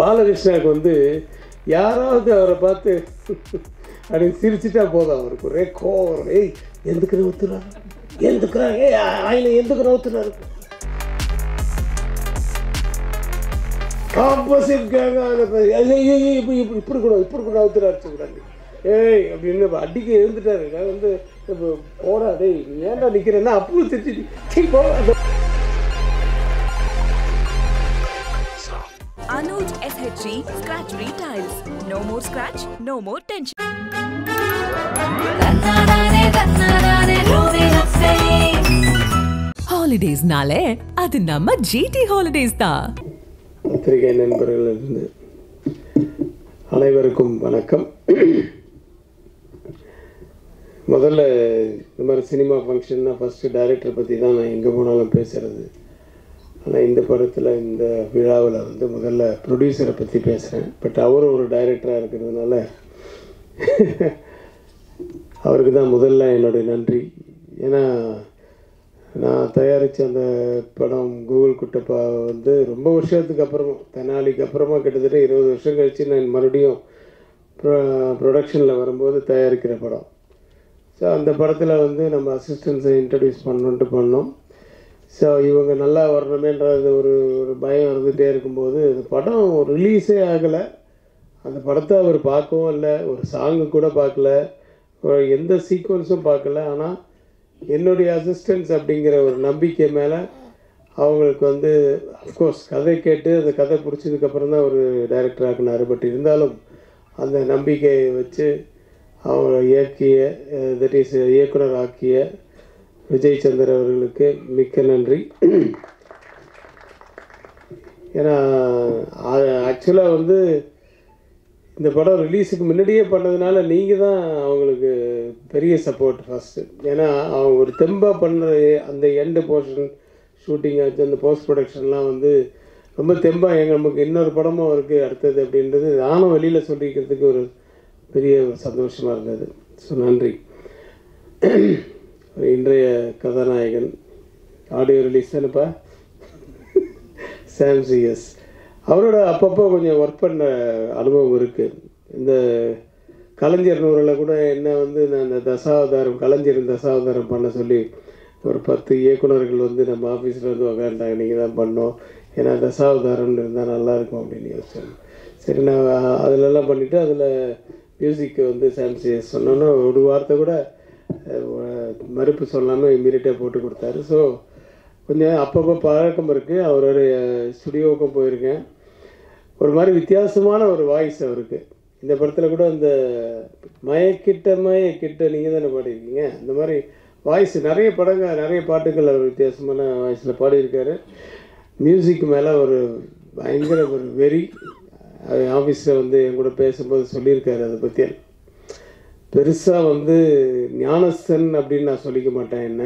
பாலகிருஷ்ணாவுக்கு வந்து யாராவது அவரை பார்த்து அப்படின்னு சிரிச்சுட்டா போதும் அவருக்கு ஒரே கோவம். ஏய் எதுக்குற ஊத்துறா எதுக்குறா ஏய் ஆயில எதுக்குற ஊத்துறா ஆப்போசிட் கேங்க இப்படி கூட ஊத்துறாரு சொல்றாங்க. ஏய் அப்படின்னு அடிக்க எழுந்துட்டாரு. நான் வந்து போடா டேய் ஏன்டா நிக்கிறேன்னா அப்பு திட்டி சீ போ. SHG Scratch Retiles. No more scratch, no more tension. Holidays nale adu namma GT holidays tha. Thirige nanbargal irundu anaivarukkum vanakkam. Modhalla indha cinema function na first director pathi dhaan na enga ponalum pesuradhu. ஆனால் இந்த படத்தில் இந்த விழாவில் வந்து முதல்ல ப்ரொடியூசரை பற்றி பேசுகிறேன். But அவரும் ஒரு டைரக்டராக இருக்கிறதுனால அவருக்கு தான் முதல்ல என்னுடைய நன்றி. ஏன்னா நான் தயாரித்த அந்த படம் கூகுள் குட்டப்பா வந்து ரொம்ப வருஷத்துக்கு அப்புறமா தெனாலிக்கு அப்புறமா கிட்டத்தட்ட 20 வருஷம் கழித்து நான் மறுபடியும் ப்ரொடக்ஷனில் வரும்போது தயாரிக்கிற படம். ஸோ அந்த படத்தில் வந்து நம்ம அசிஸ்டன்ஸை இன்ட்ரடியூஸ் பண்ணணுன்ட்டு பண்ணோம். ஸோ இவங்க நல்லா வரணுமேன்றது ஒரு ஒரு பயம் இருந்துகிட்டே இருக்கும்போது அந்த படம் ரிலீஸே ஆகலை. அந்த படத்தை அவர் பார்க்கவும் இல்லை, ஒரு சாங்கு கூட பார்க்கல, எந்த சீக்வன்ஸும் பார்க்கல. ஆனால் என்னுடைய அசிஸ்டன்ஸ் அப்படிங்கிற ஒரு நம்பிக்கை மேலே அவங்களுக்கு வந்து அஃப்கோர்ஸ் கதை கேட்டு அந்த கதை பிடிச்சதுக்கப்புறம் தான் ஒரு டைரக்டர் ஆகினார். பட் இருந்தாலும் அந்த நம்பிக்கையை வச்சு அவங்க இயக்கிய தட் இஸ் இயக்குனர் ஆக்கிய விஜய் சந்தர் அவர்களுக்கு மிக்க நன்றி. ஏன்னா ஆக்சுவலாக வந்து இந்த படம் ரிலீஸுக்கு முன்னாடியே பண்ணதுனால நீங்கள் தான் அவங்களுக்கு பெரிய சப்போர்ட் ஃபஸ்ட்டு. ஏன்னா அவங்க ஒரு தெம்பாக பண்ணுற அந்த எண்டு போர்ஷன் ஷூட்டிங் ஆச்சு, அந்த போஸ்ட் ப்ரொடக்ஷன்லாம் வந்து ரொம்ப தெம்பாக எங்கள் நமக்கு இன்னொரு படமும் இருக்குது அடுத்தது அப்படின்றது நானும் வெளியில் சொல்லிக்கிறதுக்கு ஒரு பெரிய சந்தோஷமாக இருந்தது. ஸோ நன்றி. இன்றைய கதாநாயகன் ஆடியோ ரிலீஸ் தானப்பா சாம்சிஎஸ். அவரோட அப்பப்போ கொஞ்சம் ஒர்க் பண்ண அனுபவம் இருக்குது. இந்த கலைஞர் நூறில் கூட என்ன வந்து நான் இந்த தசாவதாரம் கலைஞரின் தசாவதாரம் பண்ண சொல்லி ஒரு 10 இயக்குநர்கள் வந்து நம்ம ஆஃபீஸில் வந்து உக்காண்டாங்க. நீங்கள் தான் பண்ணோம், ஏன்னா தசாவதாரம்னு இருந்தால் நல்லாயிருக்கும் அப்படின்னு யோசிச்சேன். சரி நான் அதிலெல்லாம் பண்ணிவிட்டு அதில் மியூசிக்கு வந்து சாம்சிஎஸ் சொன்னோன்னா ஒரு வார்த்தை கூட மறுப்பு சொல்லாமல் இம்மீடியட்டாக போட்டு கொடுத்தாரு. ஸோ கொஞ்சம் அப்பப்போ பழக்கம் இருக்குது. அவருடைய ஸ்டுடியோவுக்கும் போயிருக்கேன். ஒரு மாதிரி வித்தியாசமான ஒரு வாய்ஸ் அவருக்கு. இந்த படத்தில் கூட அந்த மயக்கிட்ட மயக்கிட்ட நீங்கள் தானே பாடியிருக்கீங்க, அந்த மாதிரி வாய்ஸ் நிறைய படங்கள் நிறைய பாட்டுகள் அவர் வித்தியாசமான வாய்ஸில் பாடியிருக்காரு. மியூசிக் மேலே ஒரு பயங்கர ஒரு வெறி. ஆஃபீஸில் வந்து என் கூட பேசும்போது சொல்லியிருக்காரு. அதை பற்றி பெருசாக வந்து ஞானசன் அப்படின்னு நான் சொல்லிக்க மாட்டேன் என்ன,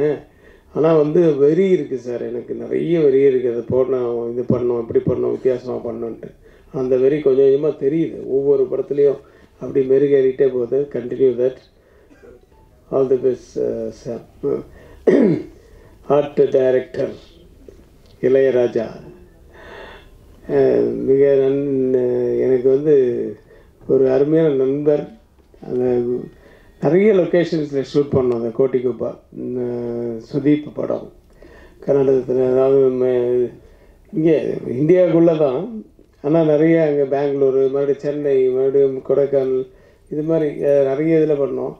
ஆனால் வந்து வெறி இருக்குது சார், எனக்கு நிறைய வெறி இருக்குது, அதை போடணும் இது பண்ணோம் இப்படி பண்ணோம் வித்தியாசமாக பண்ணோன்ட்டு. அந்த வெறி கொஞ்சம் கொஞ்சமாக தெரியுது ஒவ்வொரு படத்துலேயும் அப்படி மெருகேறிகிட்டே போகுது. Continue that, all the best sir. Art director Ilaiyaraaja மிக எனக்கு வந்து ஒரு அருமையான நண்பர். அந்த நிறைய லொக்கேஷன்ஸில் ஷூட் பண்ணோம். அந்த கோட்டிக்குப்பா சுதீப் படம் கர்நாடகத்தில், அதாவது இங்கே இந்தியாவுக்குள்ளே தான், ஆனால் நிறைய அங்கே பெங்களூர் மறுபடியும் சென்னை மறுபடியும் கொடைக்கானல் இது மாதிரி நிறைய இதில் பண்ணோம்.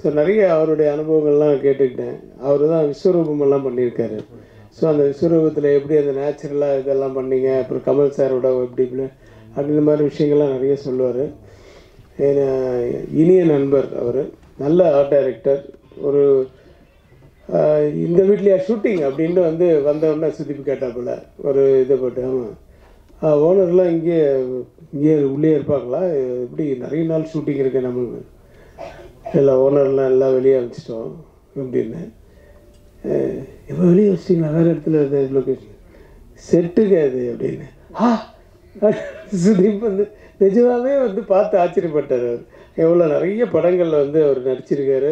ஸோ நிறைய அவருடைய அனுபவங்கள்லாம் கேட்டுக்கிட்டேன். அவர் தான் விஸ்வரூபமெல்லாம் பண்ணியிருக்காரு. ஸோ அந்த விஸ்வரூபத்தில் எப்படி அந்த நேச்சுரலாக இதெல்லாம் பண்ணிங்க, அப்புறம் கமல் சாரோட எப்படி அப்படின்ற மாதிரி விஷயங்கள்லாம் நிறைய சொல்லுவார். இனிய நண்பர் அவர், நல்ல ஆர்ட் டைரக்டர். ஒரு இந்த வீட்லையா ஷூட்டிங் அப்படின்ட்டு வந்து வந்தவுடனே சுதிப்பு கேட்டாப்புல ஒரு இதை போட்டு ஆமாம் ஓனர்லாம் இங்கே உள்ளே இருப்பாங்களா இப்படி நிறைய நாள் ஷூட்டிங் இருக்கு நமக்கு இல்லை ஓனர்லாம் எல்லாம் வெளியே அனுப்பிச்சிட்டோம் அப்படின்னு. இப்போ வெளியே வச்சிட்டிங்களா வேறு இடத்துல இது லொக்கேஷன் செட்டுக்கு அது அப்படின்னு சுதீப் வந்து நிஜமாகவே வந்து பார்த்து ஆச்சரியப்பட்டார். அவர் எவ்வளோ நிறைய படங்களில் வந்து அவர் நடிச்சிருக்காரு,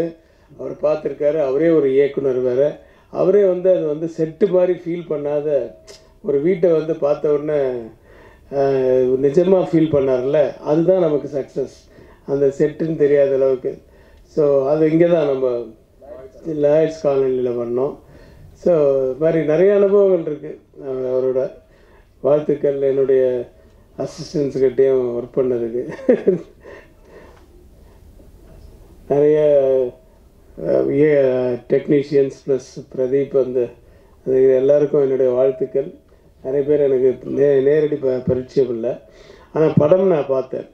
அவர் பார்த்துருக்காரு. அவரே ஒரு இயக்குனர் வேறு. அவரே வந்து அது வந்து செட்டு மாதிரி ஃபீல் பண்ணாத ஒரு வீட்டை வந்து பார்த்த உடனே நிஜமாக ஃபீல் பண்ணார்ல அதுதான் நமக்கு சக்ஸஸ் அந்த செட்டுன்னு தெரியாத அளவுக்கு ஸோ அது இங்கே தான் நம்ம லாயர்ஸ் காலனியில் பண்ணோம் ஸோ மாதிரி நிறைய அனுபவங்கள் இருக்குது அவரோட வாழ்த்துக்கள் என்னுடைய அசிஸ்டன்ஸுக்கிட்டையும் ஒர்க் பண்ணதுக்கு நிறைய டெக்னீஷியன்ஸ் ப்ளஸ் பிரதீப் அந்த எல்லாருக்கும் என்னுடைய வாழ்த்துக்கள் நிறைய பேர் எனக்கு நேரடி பரிச்சயம் இல்லை ஆனால் படம் நான் பார்த்தேன்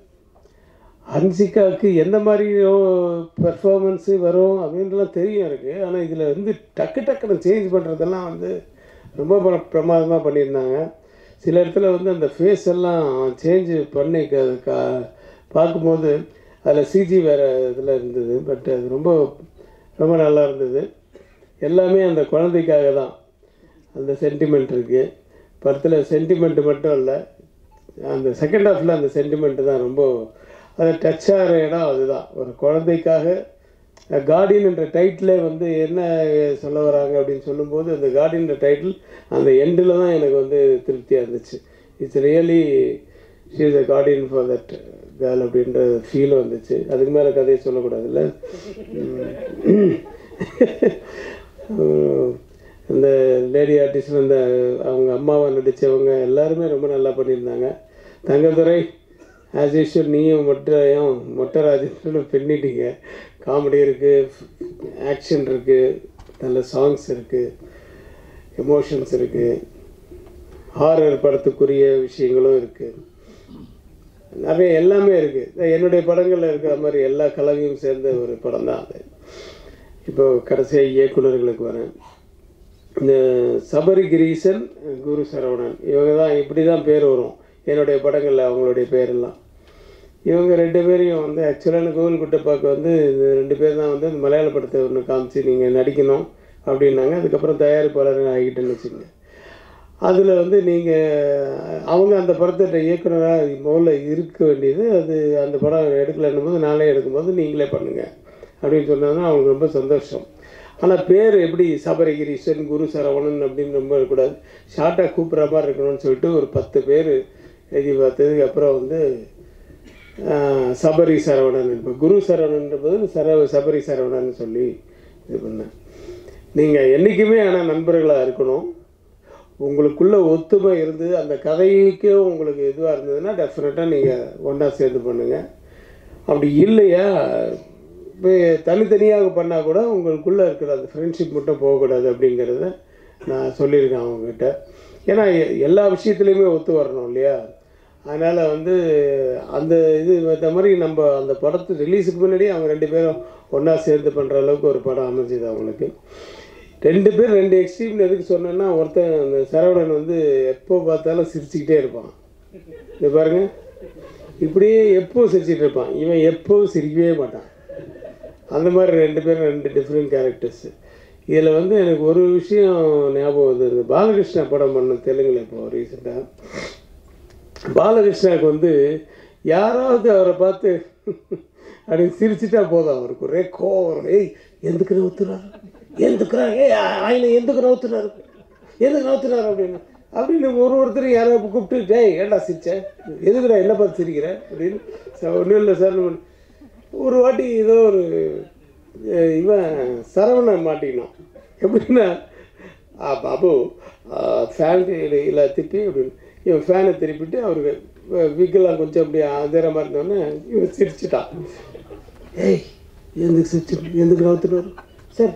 ஹன்சிகாவுக்கு எந்த மாதிரி பெர்ஃபார்மன்ஸு வரும் அப்படின்றலாம் தெரியும் எனக்கு ஆனால் இதில் வந்து டக்கு டக்குன்னு சேஞ்ச் பண்ணுறதெல்லாம் வந்து ரொம்ப பிரமாதமாக பண்ணியிருந்தாங்க சில இடத்துல வந்து அந்த ஃபேஸ் எல்லாம் சேஞ்சு பண்ணி பார்க்கும்போது அதில் சிஜி வேறு இதில் இருந்தது பட் அது ரொம்ப ரொம்ப நல்லா இருந்தது எல்லாமே அந்த குழந்தைக்காக தான் அந்த சென்டிமெண்ட் இருக்குது படத்தில் சென்டிமெண்ட்டு மட்டும் இல்லை அந்த செகண்ட் ஹாஃபில் அந்த சென்டிமெண்ட்டு தான் ரொம்ப அதை டச் ஆகிற இடம் அதுதான் ஒரு குழந்தைக்காக கார்டியன் என்ற டைட்டிலே வந்து என்ன சொல்ல வராங்க அப்படின்னு சொல்லும்போது அந்த கார்டியன்ற டைட்டில் அந்த எண்டில் தான் எனக்கு வந்து திருப்தியாக இருந்துச்சு it's really she is a guardian for that girl அப்படின்ற ஃபீல் வந்துச்சு அதுக்கு மேலே கதையை சொல்லக்கூடாதுல்ல இந்த லேடி ஆர்டிஸ்ட் அந்த அவங்க அம்மாவை நடித்தவங்க எல்லாருமே ரொம்ப நல்லா பண்ணியிருந்தாங்க தங்கத்துறை ஆஸ் யூஷுவல் நீயும் மொட்டையும் மொட்டராஜன்னு பின்னிட்டீங்க காமெடி இருக்குது ஆக்ஷன் இருக்குது நல்ல சாங்ஸ் இருக்குது எமோஷன்ஸ் இருக்குது ஹாரர் படத்துக்குரிய விஷயங்களும் இருக்குது நிறைய எல்லாமே இருக்குது என்னுடைய படங்களில் இருக்கிற மாதிரி எல்லா கலவையும் சேர்ந்த ஒரு படம் தான் அது இப்போது கடைசியாக இயக்குநர்களுக்கு வரேன் இந்த சபரிகிரீசன் குரு சரவணன் இவங்க தான் இப்படி தான் பேர் வரும் என்னுடைய படங்களில் அவங்களுடைய பேரெல்லாம் இவங்க ரெண்டு பேரையும் வந்து ஆக்சுவலான கோவில் குட்டப்பாக்கு வந்து இந்த ரெண்டு பேர் தான் வந்து மலையாள படத்தை ஒன்று காமிச்சு நீங்கள் நடிக்கணும் அப்படின்னாங்க அதுக்கப்புறம் தயாரிப்பாளர் ஆகிட்டேன்னு வச்சுக்கோங்க அதில் வந்து நீங்கள் அவங்க அந்த படத்தை இயக்குனராக முதல்ல இருக்க வேண்டியது அது அந்த படம் எடுக்கலன்னும் போது நானே எடுக்கும்போது நீங்களே பண்ணுங்கள் அப்படின்னு சொன்னாங்கன்னா அவங்களுக்கு ரொம்ப சந்தோஷம் ஆனால் பேர் எப்படி சபரிகிரீசன் குரு சரவணன் அப்படின்னு ரொம்ப இருக்கக்கூடாது ஷார்ட்டாக கூப்பிட்ற மாதிரி இருக்கணும்னு சொல்லிட்டு ஒரு 10 பேர் எழுதி பார்த்ததுக்கு அப்புறம் வந்து சபரி சரவணன் இப்போ குரு சரவணன்றது சபரி சரவணன் சொல்லி இது பண்ணேன் நீங்கள் என்றைக்குமே ஆனால் நண்பர்களாக இருக்கணும் உங்களுக்குள்ளே ஒத்துமை இருந்து அந்த கதைக்கே உங்களுக்கு இதுவாக இருந்ததுன்னா டெஃபினட்டாக நீங்கள் ஒன்றா சேர்ந்து பண்ணுங்கள் அப்படி இல்லையா இப்போ தனித்தனியாக பண்ணால் கூட உங்களுக்குள்ளே இருக்கிற அந்த ஃப்ரெண்ட்ஷிப் மட்டும் போகக்கூடாது அப்படிங்கிறத நான் சொல்லியிருக்கேன் அவங்கக்கிட்ட ஏன்னா எல்லா விஷயத்துலையுமே ஒத்து வரணும் இல்லையா அதனால் வந்து அந்த இது இந்த மாதிரி நம்ம அந்த படத்தை ரிலீஸுக்கு முன்னாடி அவங்க ரெண்டு பேரும் ஒன்றா சேர்ந்து பண்ணுற அளவுக்கு ஒரு படம் அமைஞ்சிது அவங்களுக்கு ரெண்டு பேர் ரெண்டு எக்ஸ்ட்ரீம்னு எதுக்கு சொன்னேன்னா ஒருத்தன் அந்த சரவணன் வந்து எப்போ பார்த்தாலும் சிரிச்சுக்கிட்டே இருப்பான் இது பாருங்கள் இப்படியே எப்போது சிரிச்சுட்டு இருப்பான் இவன் எப்போது சிரிக்கவே மாட்டான் அந்த மாதிரி ரெண்டு பேரும் ரெண்டு டிஃப்ரெண்ட் கேரக்டர்ஸு இதில் வந்து எனக்கு ஒரு விஷயம் ஞாபகம் வந்தது பாலகிருஷ்ணா படம் பண்ண தெலுங்கில் இப்போ ரீசெண்டாக பாலகிருஷ்ணாவுக்கு வந்து யாராவது அவரை பார்த்து அப்படின்னு சிரிச்சுட்டா போதும் அவருக்கு ஒரே கோவம் ஏய் எதுக்கு நவுத்துறாரு எதுக்குறாரு ஏ ஆயினை எதுக்கு நவுத்துறாரு எதுக்கு நவுத்துறாரு அப்படின்னு அப்படின்னு ஒருத்தர் யாராவது கூப்பிட்டு ஏய் ஏண்டா சிரிச்சேன் எதுக்குடா என்ன பார்த்து சிரிக்கிறேன் அப்படின்னு சார் ஒன்றும் இல்லை சார் ஒரு வாட்டி ஏதோ ஒரு இவன் சரவணன் மாட்டிக்கினான் எப்படின்னா பாபு ஃபேன் இல்லை திட்டி அப்படின்னு இவன் ஃபேனை திருப்பிட்டு அவருக்கு விக்கெல்லாம் கொஞ்சம் அப்படியே ஆதரமாக இருந்தோடனே இவன் சிரிச்சிட்டான் ஏய் எதுக்கு சிரிச்சிட்டு எதுக்கு நவுத்துனாரு சார்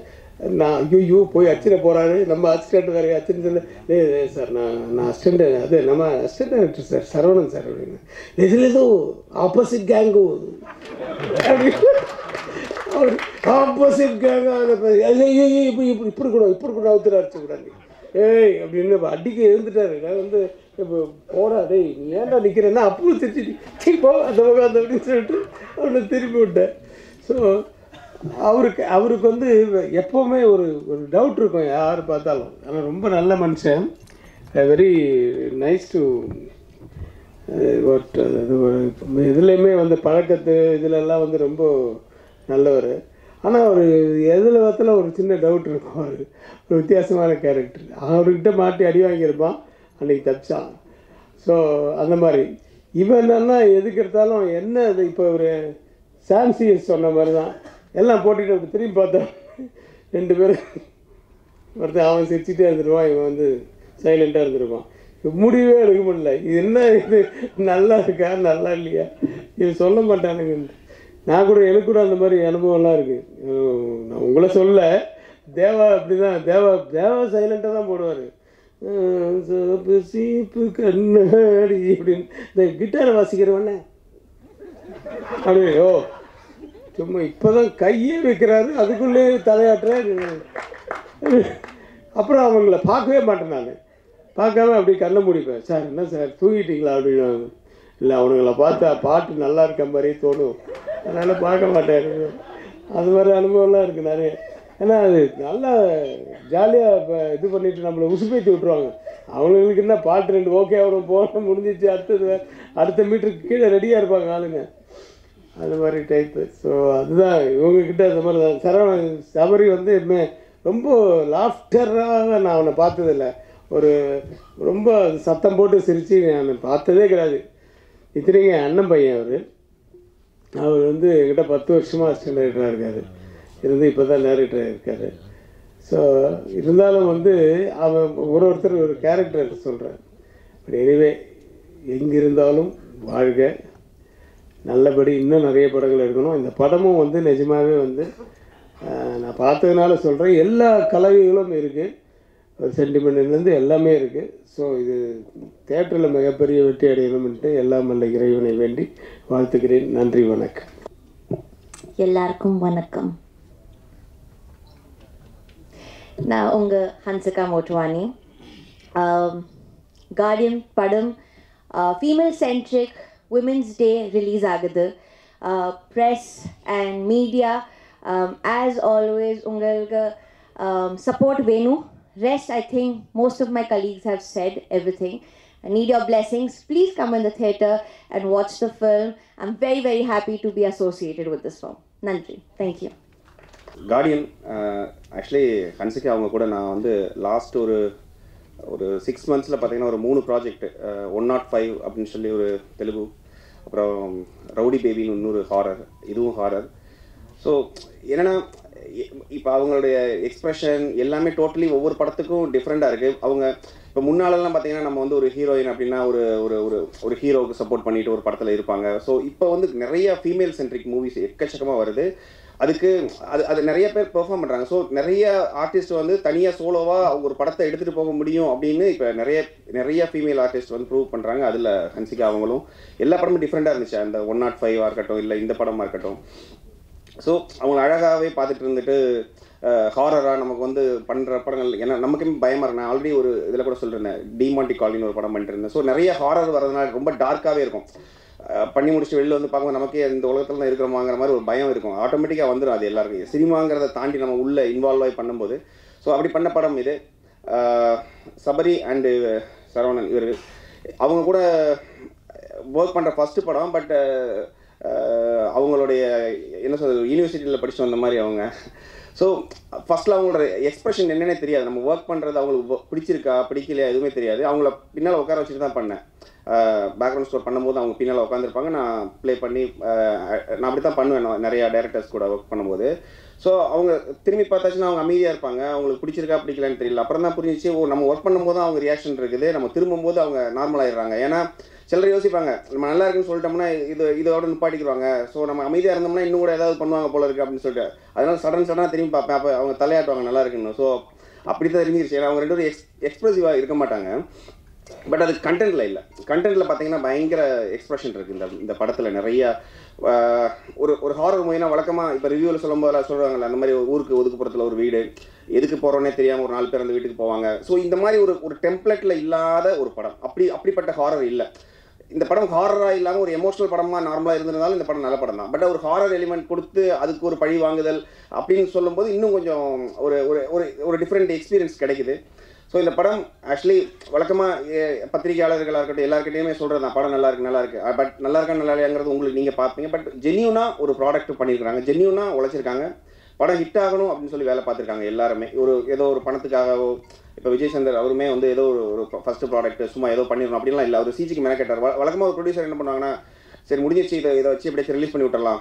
நான் ஐயோ போய் அச்சிட போகிறாரு நம்ம அசிஸ்டண்ட் வேறு அச்சின்னு சொல்ல ஏ சார் நான் அசிஸ்டண்ட் அது நம்ம assistant director sir Saravanan sir அப்படின்னு இதில் ஏதோ ஆப்போசிட் கேங்கு அவர் ஆப்போசிட் கேங்கு இப்படி இப்படி கூட இப்படி கூட அவுத்துட்டு அடிச்சக்கூடாது ஏய் அப்படின்னு இப்போ அடிக்க எழுந்துட்டாரு நான் வந்து இப்போ போடா டேய் நீ ஏன்டா நிற்கிறேன்னா அப்போ திருச்சி சரி போ அந்த பக்கம் அந்த அப்படின்னு சொல்லிட்டு அவனை திருப்பி விட்டேன் ஸோ அவருக்கு வந்து எப்போவுமே ஒரு ஒரு டவுட் இருக்கும் யார் பார்த்தாலும் ஆனால் ரொம்ப நல்ல மனுஷன் வெரி நைஸ் டு ஒட் இதுலேயுமே வந்து பழக்கத்து இதிலெல்லாம் வந்து ரொம்ப நல்லவர் ஆனால் ஒரு எதில் பார்த்தால ஒரு சின்ன டவுட் இருக்கும் அவர் ஒரு வித்தியாசமான கேரக்டர் அவர்கிட்ட மாட்டி அடி வாங்கியிருப்பான் அன்றைக்கி தப்பிச்சான் ஸோ அந்த மாதிரி இவன் என்னென்னா எதுக்கு எடுத்தாலும் என்ன அது இப்போ ஒரு சான்சியஸ் சொன்ன மாதிரி தான் எல்லாம் போட்டுக்கிட்டு திரும்பி பார்த்தோம் ரெண்டு பேரும் ஒருத்தன் அவன் சிரிச்சுட்டே இருந்துருவான் இவன் வந்து சைலண்ட்டாக இருந்துருவான் முடிவே எடுக்க முடியல இது என்ன இது நல்லா இருக்கா நல்லா இல்லையா இது சொல்ல மாட்டானுங்க நான் கூட எனக்கு கூட அந்த மாதிரி அனுபவம்லாம் இருக்குது நான் உங்களை சொல்ல தேவா அப்படி தான் தேவா தேவா சைலண்ட்டாக தான் போடுவார் சோப்பு சீப்பு கண்ணாடி அப்படின்னு இந்த கிட்டாரை வாசிக்கிறவண்ணே அப்படியோ சும்மா இப்போ தான் கையே வைக்கிறாரு அதுக்குள்ளே தலையாட்டுற அப்புறம் அவங்கள பார்க்கவே மாட்டேன் நான் பார்க்காம அப்படி கண்ணை மூடிப்பேன் சார் என்ன சார் தூங்கிட்டீங்களா அப்படின்னு இல்லை அவனுங்களை பார்த்தா பாட்டு நல்லா இருக்க மாதிரியே தோணும் அதனால் பார்க்க மாட்டேன் அது மாதிரி அனுபவம்லாம் இருக்குது நிறைய ஏன்னா அது நல்லா ஜாலியாக இது பண்ணிட்டு நம்மளை உசுப்பேற்றி விட்ருவாங்க அவங்களுக்கு என்ன பாட்டு ரெண்டு ஓகே அவ்வளோ போன முடிஞ்சிச்சு அடுத்தது அடுத்த மீட்டருக்கு கீழே ரெடியாக இருப்பாங்க ஆளுங்க அது மாதிரி டைப்பு ஸோ அதுதான் இவங்கக்கிட்ட அந்த மாதிரி தான் சரவணன் சபரி வந்து எப்பவுமே ரொம்ப லாஃப்டராக நான் அவனை பார்த்ததில்லை ஒரு ரொம்ப சத்தம் போட்டு சிரித்து நான் பார்த்ததே கிடையாது இத்தனைக்கு அண்ணன் பையன் அவர் அவர் வந்து என்கிட்ட 10 வருஷமாக அசிஸ்டன்ட் டைரக்டராக இருக்காரு இருந்து இப்போ தான் டேரக்டராக இருக்கார் ஸோ இருந்தாலும் வந்து அவன் ஒருத்தர் ஒரு கேரக்டர் சொல்கிறான் பட் எனிவே எங்கிருந்தாலும் வாழ்க நல்லபடி இன்னும் நிறைய படங்கள் எடுக்கணும் இந்த படமும் வந்து நிஜமாகவே வந்து நான் பார்த்ததுனால சொல்கிறேன் எல்லா கலைகளும் இருக்குது சென்டிமெண்ட்லேருந்து எல்லாமே இருக்குது ஸோ இது தியேட்டரில் மிகப்பெரிய வெற்றி அடையணும்ன்ட்டு எல்லாம் நல்ல இறைவனை வேண்டி வாழ்த்துக்கிறேன் நன்றி வணக்கம் எல்லாருக்கும் வணக்கம் நான் உங்கள் ஹன்சிகா மோட்வானி கார்டியன் படம் female centric women's day release ஆகுது press and media as always உங்களுக்கு சப்போர்ட் வேணும் rest I think most of my colleagues have set everything I need your blessings. Please come in the theatre and watch the film. I'm very, very happy to be associated with this film. Nandri, thank you. Guardian, actually, Hansika, அவங்க கூட நான் வந்து last ஒரு 6 months பார்த்தீங்கன்னா ஒரு 3 project 105 அப்படின்னு சொல்லி ஒரு தெலுங்கு அப்புறம் ரவுடி பேபின்னு இன்னொரு ஹாரர் இதுவும் ஹாரர் ஸோ என்னன்னா இப்போ அவங்களுடைய எக்ஸ்பிரஷன் எல்லாமே டோட்டலி ஒவ்வொரு படத்துக்கும் டிஃப்ரெண்டாக இருக்குது அவங்க இப்போ முன்னாலெல்லாம் பார்த்தீங்கன்னா நம்ம வந்து ஒரு ஹீரோயின் அப்படின்னா ஒரு ஒரு ஒரு ஒரு ஹீரோவுக்கு சப்போர்ட் பண்ணிட்டு ஒரு படத்தில் இருப்பாங்க ஸோ இப்போ வந்து நிறைய ஃபீமேல் சென்ட்ரிக் மூவிஸ் எக்கச்சக்கமாக வருது அதுக்கு அது அது நிறைய பேர் பெர்ஃபார்ம் பண்ணுறாங்க ஸோ நிறைய ஆர்டிஸ்ட் வந்து தனியாக சோலோவாக அவங்க ஒரு படத்தை எடுத்துகிட்டு போக முடியும் அப்படின்னு இப்போ நிறைய ஃபீமேல் ஆர்டிஸ்ட் வந்து ப்ரூவ் பண்ணுறாங்க அதில் ஹன்சிகா அவங்களும் எல்லா படமும் டிஃப்ரெண்ட்டாக இருந்துச்சு அந்த 105 இருக்கட்டும் இல்லை இந்த படமாக இருக்கட்டும் ஸோ அவங்க அழகாகவே பார்த்துட்டு இருந்துட்டு ஹாரராக நமக்கு வந்து பண்ணுற படங்கள் ஏன்னா நமக்குமே பயமாக இருக்கு நான் ஆல்ரெடி ஒரு இதில் கூட சொல்லியிருந்தேன் டிமாண்டி காலின்னு ஒரு படம் பண்ணிட்டு இருந்தேன் ஸோ நிறைய ஹாரர் வரதுனால ரொம்ப டார்க்காகவே இருக்கும் பண்ணி முடிச்சுட்டு வெளியில் வந்து பார்க்கும்போது நமக்கே இந்த உலகத்தில் தான் இருக்கிறோமாங்கிற மாதிரி ஒரு பயம் இருக்கும் ஆட்டோமேட்டிக்காக வந்துடும் அது எல்லாருக்கும் சினிமாங்கிறத தாண்டி நம்ம உள்ளே இன்வால்வ் ஆகி பண்ணும்போது ஸோ அப்படி பண்ண படம் இது சபரி அண்டு சரவணன் இவர்கள் அவங்க கூட ஒர்க் பண்ணுற ஃபஸ்ட்டு படம் பட் அவங்களுடைய என்ன சொல்கிறது யூனிவர்சிட்டியில் படித்து வந்த மாதிரி அவங்க ஸோ ஃபஸ்ட்டில் அவங்களோட எக்ஸ்ப்ரெஷன் என்னென்னே தெரியாது நம்ம ஒர்க் பண்ணுறது அவங்களுக்கு பிடிச்சிருக்கா பிடிக்கலையா எதுவுமே தெரியாது அவங்கள பின்னால் உட்கார வச்சுட்டு தான் பண்ணேன் பேக்ரவுண்ட் ஸ்கோர் பண்ணும்போது அவங்க பின்னால் உட்காந்துருப்பாங்க நான் ப்ளே பண்ணி நான் அப்படி தான் பண்ணுவேன் நிறையா டேரக்டர்ஸ் கூட ஒர்க் பண்ணும்போது ஸோ அவங்க திரும்பி பார்த்தாச்சுன்னா அவங்க அமைதியாக இருப்பாங்க அவங்களுக்கு பிடிச்சிருக்கா பிடிக்கலான்னு தெரியல அப்புறம் தான் புரிஞ்சிச்சு ஓ நம்ம ஒர்க் பண்ணும்போது அவங்க ரியாக்ஷன் இருக்குது நம்ம திரும்பும்போது அவங்க நார்மலாகிடுறாங்க ஏன்னா சிலர் யோசிப்பாங்க நம்ம நல்லா இருக்குன்னு சொல்லிட்டோம்னா இதோட நிப்பாட்டிக்கிறாங்க ஸோ நம்ம அமைதியாக இருந்தோம்னா இன்னும் கூட ஏதாவது பண்ணுவாங்க போல இருக்குது அப்படின்னு சொல்லிட்டு அதனால் சடனாக திரும்பி பார்ப்பேன் அப்போ அவங்க தலையாட்டுவாங்க நல்லா இருக்குன்னு ஸோ அப்படி தான் தெரிஞ்சிருச்சு ஏன்னா அவங்க ரெண்டு பேரும் எக்ஸ்ப்ரெசிவாக இருக்க மாட்டாங்க பட் அது கண்டென்ட்டில் இல்லை கண்டென்ட்டில் பார்த்தீங்கன்னா பயங்கர எக்ஸ்ப்ரெஷன் இருக்குது இந்த படத்தில் நிறையா ஒரு ஹாரர் மூவினா வழக்கமாக இப்போ ரிவ்யூவில் சொல்லும்போது சொல்கிறாங்கல்ல அந்த மாதிரி ஊருக்கு ஒதுக்குப்புறத்தில் ஒரு வீடு எதுக்கு போகிறோன்னே தெரியாமல் ஒரு 4 பேர் அந்த வீட்டுக்கு போவாங்க ஸோ இந்த மாதிரி ஒரு டெம்ப்ளேட்டில் இல்லாத ஒரு படம் அப்படிப்பட்ட ஹாரர் இல்லை இந்த படம் ஹாரராக இல்லாமல் ஒரு எமோஷனல் படமாக நார்மலாக இருந்திருந்தாலும் இந்த படம் நல்ல படம் தான் பட் ஒரு ஹாரர் எலிமெண்ட் கொடுத்து அதுக்கு ஒரு பழி வாங்குதல் அப்படின்னு சொல்லும்போது இன்னும் கொஞ்சம் ஒரு ஒரு ஒரு டிஃப்ரெண்ட் எக்ஸ்பீரியன்ஸ் கிடைக்குது ஸோ இந்த படம் ஆக்சுவலி வழக்கமாக பத்திரிகையாளர்களாக இருக்கட்டும் எல்லாருக்கிட்டையுமே சொல்கிறது நான் படம் நல்லா இருக்கு பட் நல்லா இருக்கா நல்லா இல்லையாங்கிறது உங்களுக்கு நீங்கள் பார்ப்பீங்க பட் ஜென்யூனாக ஒரு ப்ராடக்ட் பண்ணியிருக்காங்க ஜென்யூனாக உழைச்சிருக்காங்க படம் ஹிட் ஆகணும் அப்படின்னு சொல்லி வேலை பார்த்திருக்காங்க எல்லாரும். ஒரு ஏதோ ஒரு பணத்துக்காகவோ இப்போ விஜய் சந்தர் அவருமே வந்து ஏதோ ஒரு ஃபர்ஸ்ட் ப்ராடக்ட் சும்மா ஏதோ பண்ணிடணும் அப்படின்லாம் இல்லை. அவர் சிஜிக்கு மேலே கேட்டார். வழக்கமாக ஒரு ப்ரொடியூசர் என்ன பண்ணுவாங்கன்னா சரி முடிஞ்சிச்சு இதை இதை வச்சு இப்படியே ரிலீஸ் பண்ணி விட்டுடலாம்,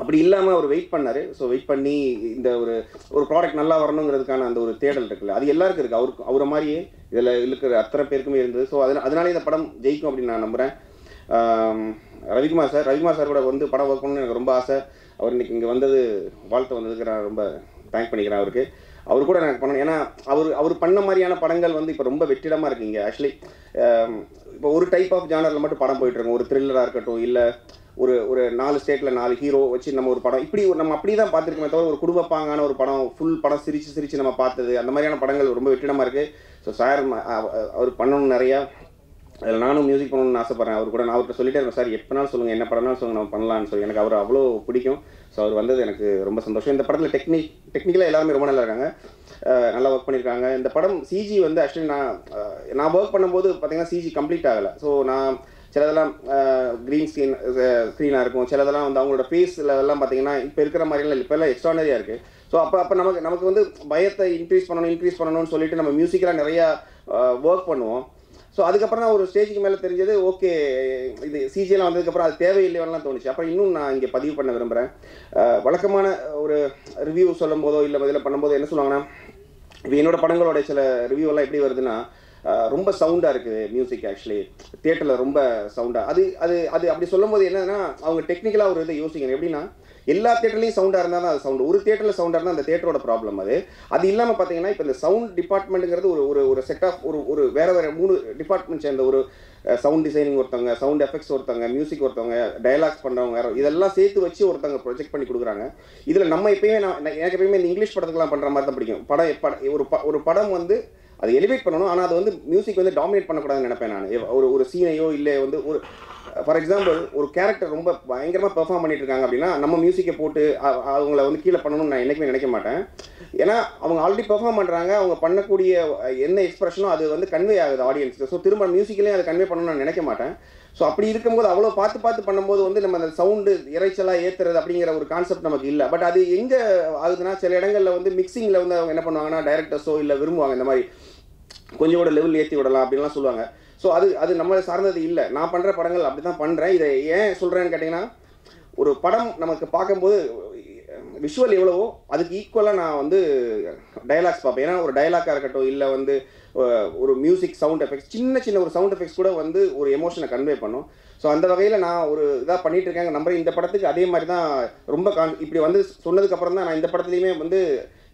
அப்படி இல்லாமல் அவர் வெயிட் பண்ணார். ஸோ வெயிட் பண்ணி இந்த ஒரு ப்ராடக்ட் நல்லா வரணுங்கிறதுக்கான அந்த ஒரு தேடல் இருக்குல்ல, அது எல்லாருக்கும் இருக்குது. அவருக்கு அவரை மாதிரியே இதில் இருக்கிற அத்தனை பேருக்குமே இருந்தது. ஸோ அதனாலே இந்த படம் ஜெயிக்கும் அப்படின்னு நான் நம்புகிறேன். ரவிக்குமார் சார் கூட வந்து படம் ஒர்க் பண்ணணும்னு எனக்கு ரொம்ப ஆசை. அவர் இன்றைக்கி இங்கே வந்தது வாழ்த்து வந்ததுக்கு நான் ரொம்ப தேங்க் பண்ணிக்கிறேன் அவருக்கு. அவர் கூட எனக்கு பண்ணணும், ஏன்னா அவர் பண்ண மாதிரியான படங்கள் வந்து இப்போ ரொம்ப வெற்றிடமாக இருக்குங்க. ஆக்சுவலி இப்போ ஒரு டைப் ஆஃப் ஜானரில் மட்டும் படம் போயிட்டுருக்கோம். ஒரு த்ரில்லராக இருக்கட்டும், இல்லை ஒரு ஒரு 4 ஸ்டேட்டில் 4 ஹீரோ வச்சு நம்ம ஒரு படம் இப்படி நம்ம அப்படி தான் பார்த்துருக்கோமே தவிர ஒரு குடும்பப்பாங்கான ஒரு படம் ஃபுல் படம் சிரித்து சிரித்து நம்ம பார்த்தது அந்த மாதிரியான படங்கள் ரொம்ப வெற்றிடமாக இருக்குது. ஸோ சார் அவர் பண்ணணும் நிறையா, அதில் நானும் மியூசிக் பண்ணணும்னு ஆசைப்பட்றேன். அவர் கூட நான் அவர்கிட்ட சொல்லிட்டே இருக்கேன், சார் எப்போனாலும் சொல்லுங்கள், என்ன படம்னாலும் சொல்லுங்கள், நம்ம பண்ணலான்னு சொல்லி. எனக்கு அவர் அவ்வளோ பிடிக்கும். ஸோ அவர் வந்தது எனக்கு ரொம்ப சந்தோஷம். இந்த படத்தில் டெக்னிக்கலாக எல்லாருமே ரொம்ப நல்லா இருக்காங்க, நல்லா ஒர்க் பண்ணியிருக்காங்க. இந்த படம் சிஜி வந்து ஆக்சுவலி நான் ஒர்க் பண்ணும்போது பார்த்திங்கன்னா சிஜி கம்ப்ளீட் ஆகலை. ஸோ நான் சிலதெல்லாம் க்ரீன் ஸ்க்ரீனாக இருக்கும், சிலதெல்லாம் வந்து அவங்களோட ஃபேஸ்லலாம் பார்த்திங்கன்னா இப்போ இருக்கிற மாதிரிலாம் இப்போல்லாம் எக்ஸ்ட்ரானரியாக இருக்குது. ஸோ அப்போ நமக்கு வந்து பயத்தை இன்க்ரீஸ் பண்ணணும்னு சொல்லிட்டு நம்ம மியூசிக்கெலாம் நிறையா ஒர்க் பண்ணுவோம். ஸோ அதுக்கப்புறம் தான் ஒரு ஸ்டேஜுக்கு மேலே தெரிஞ்சது, ஓகே இது சிஜிலாம் வந்ததுக்கப்புறம் அது தேவையில்லையெல்லாம் தோணுச்சு. அப்புறம் இன்னும் நான் இங்கே பதிவு பண்ண விரும்புகிறேன். வழக்கமான ஒரு ரிவ்யூ சொல்லும் போதோ இல்லை பதில் பண்ணும்போதோ என்ன சொல்லுவாங்கன்னா, இது என்னோடய படங்களோட சில ரிவ்யூவெல்லாம் எப்படி வருதுன்னா, ரொம்ப சவுண்டாக இருக்குது மியூசிக், ஆக்சுவலி தியேட்டரில் ரொம்ப சவுண்டாக அது அது அது அப்படி சொல்லும் போது என்னன்னா, அவங்க டெக்னிக்கலாக ஒரு இதை யோசிக்கணும். எப்படின்னா எல்லா தியேட்டர்லையும் சவுண்டாக இருந்தால் தான் அது சவுண்டு, ஒரு தியேட்டரில் சவுண்டாக இருந்தால் அந்த தியேட்டரோட ப்ராப்ளம். அது இல்லாமல் பார்த்தீங்கன்னா இப்போ இந்த சவுண்ட் டிபார்ட்மெண்ட்டுங்கிறது ஒரு ஒரு செட் ஆஃப் ஒரு வேறு 3 டிபார்ட்மெண்ட் சேர்ந்த ஒரு சவுண்ட் டிசைனிங் ஒருத்தவங்க, சவுண்ட் எஃபெக்ட்ஸ் ஒருத்தவங்க, மியூசிக் ஒருத்தவங்க, டயலாக்ஸ் பண்ணுறவங்க வேறு, இதெல்லாம் சேர்த்து வச்சு ஒருத்தவங்க ப்ரொஜெக்ட் பண்ணி கொடுக்குறாங்க. இதில் நம்ம எப்பயுமே எனக்கு எப்பயுமே இந்த இங்கிலீஷ் படத்துக்குலாம் பண்ணுற மாதிரி தான் பிடிக்கும். படம் ஒரு படம் வந்து அதை எலிவேட் பண்ணணும், ஆனால் அது வந்து மியூசிக் வந்து டாமினேட் பண்ணக்கூடாதுன்னு நினைப்பேன் நான். ஒரு சீனையோ இல்லை வந்து ஒரு ஃபார் எக்ஸாம்பிள் ஒரு கேரக்டர் ரொம்ப பயங்கரமாக பெர்ஃபார்ம் பண்ணிட்டு இருக்காங்க அப்படின்னா நம்ம மியூசிக்கை போட்டு அவங்கள வந்து கீழே பண்ணணும்னு நான் என்றைக்குமே நினைக்க மாட்டேன். ஏன்னா அவங்க ஆல்ரெடி பெர்ஃபார்ம் பண்ணுறாங்க, அவங்க பண்ணக்கூடிய என்ன எக்ஸ்பிரஷனோ அது வந்து கன்வே ஆகுது ஆடியன்ஸுக்கு. ஸோ திரும்ப மியூசிக்லேயும் அதை கன்வே பண்ணணும்னு நான் நினைக்க மாட்டேன். ஸோ அப்படி இருக்கும்போது அவ்வளோ பார்த்து பண்ணும்போது வந்து நம்ம அந்த சவுண்டு இறைச்சலாக ஏற்றுறது அப்படிங்கிற ஒரு கான்செப்ட் நமக்கு இல்லை. பட் அது எங்கே ஆகுதுன்னா சில இடங்களில் வந்து மிக்சிங்கில் வந்து அவங்க என்ன பண்ணுவாங்கன்னா டைரக்டர்ஸோ இல்லை விரும்புவாங்க இந்த மாதிரி கொஞ்சம் கூட லெவல் ஏற்றி விடலாம் அப்படின்லாம் சொல்லுவாங்க. ஸோ அது நம்மளை சார்ந்தது இல்லை. நான் பண்ணுற படங்கள் அப்படி தான் பண்ணுறேன். இதை ஏன் சொல்கிறேன்னு கேட்டிங்கன்னா, ஒரு படம் நமக்கு பார்க்கும்போது விஷுவல் எவ்வளவோ அதுக்கு ஈக்குவலாக நான் வந்து டயலாக்ஸ் பார்ப்பேன். ஏன்னா ஒரு டயலாக்காக இருக்கட்டும், இல்லை வந்து ஒரு மியூசிக் சவுண்ட் எஃபெக்ட்ஸ், சின்ன சின்ன ஒரு சவுண்ட் எஃபெக்ட்ஸ் கூட வந்து ஒரு எமோஷனை கன்வே பண்ணும். ஸோ அந்த வகையில் நான் ஒரு இதாக பண்ணிகிட்ருக்கேங்க நம்புகிறேன். இந்த படத்துக்கு அதே மாதிரி தான் ரொம்ப இப்படி வந்து சொன்னதுக்கப்புறம் தான் நான் இந்த படத்துலையுமே வந்து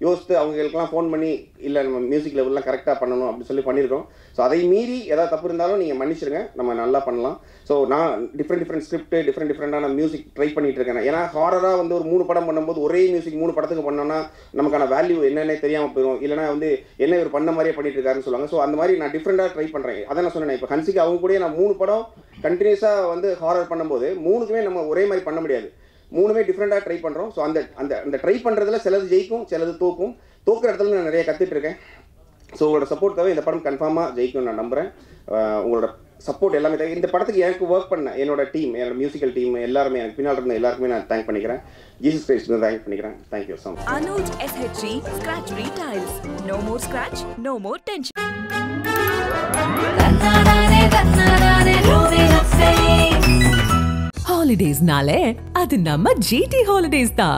யோசித்து அவங்களுக்கெல்லாம் ஃபோன் பண்ணி இல்லை நம்ம மியூசிக் லெவல்லாம் கரெக்டாக பண்ணணும் அப்படின்னு சொல்லி பண்ணியிருக்கோம். ஸோ அதை மீறி எதாவது தப்பு இருந்தாலும் நீங்கள் மன்னிச்சிருங்க, நம்ம நல்லா பண்ணலாம். ஸோ நான் டிஃப்ரெண்ட் ஸ்கிரிப்ட் டிஃப்ரெண்டான மியூசிக் ட்ரை பண்ணிகிட்டு இருக்கேன். ஏன்னா ஹாரராக வந்து ஒரு 3 படம் பண்ணும்போது ஒரே மியூசிக் 3 படத்துக்கு பண்ணோன்னா நமக்கான வேல்யூ என்னென்ன தெரியாமல் போயிடும், இல்லைனா வந்து என்ன இவர் பண்ண மாதிரியே பண்ணிட்டு இருக்காருன்னு சொல்லுவாங்க. ஸோ அந்த மாதிரி நான் டிஃப்ரெண்டாக ட்ரை பண்ணுறேன். அதை நான் சொன்னேன், இப்போ ஹன்சிகா அவங்க கூட நான் 3 படம் கண்டினியூஸாக வந்து ஹாரர் பண்ணும்போது 3க்குமே நம்ம ஒரே மாதிரி பண்ண முடியாது. 3மே டிஃப்ரெண்ட்டாக ட்ரை பண்ணுறோம். ஸோ அந்த அந்த அந்த ட்ரை பண்ணுறதுல சிலது ஜெயிக்கும், சிலது தோக்கும். தோக்குற இடத்துல நான் நிறைய கற்றுட்ருக்கேன். ஸோ உங்களோட சப்போர்ட் தவிர இந்த படம் கன்ஃபார்மாக ஜெயிக்கும்னு நான் நம்புகிறேன். உங்களோட சப்போர்ட் எல்லாமே தேவை. இந்த படத்துக்கு எனக்கு ஒர்க் பண்ண என்னோட டீம், என்னோட மியூசிக்கல் டீம் எல்லாருமே, எனக்கு பின்னால் இருந்த எல்லாருக்குமே நான் தேங்க் பண்ணிக்கிறேன். ஜீசஸ் கிரைஸ்ட் தான் தேங்க் பண்ணிக்கிறேன். Thank you so much. Anuj SHG scratch retiles. No more scratch, no more tension. Holidays naale, adu namma GT Holidays da.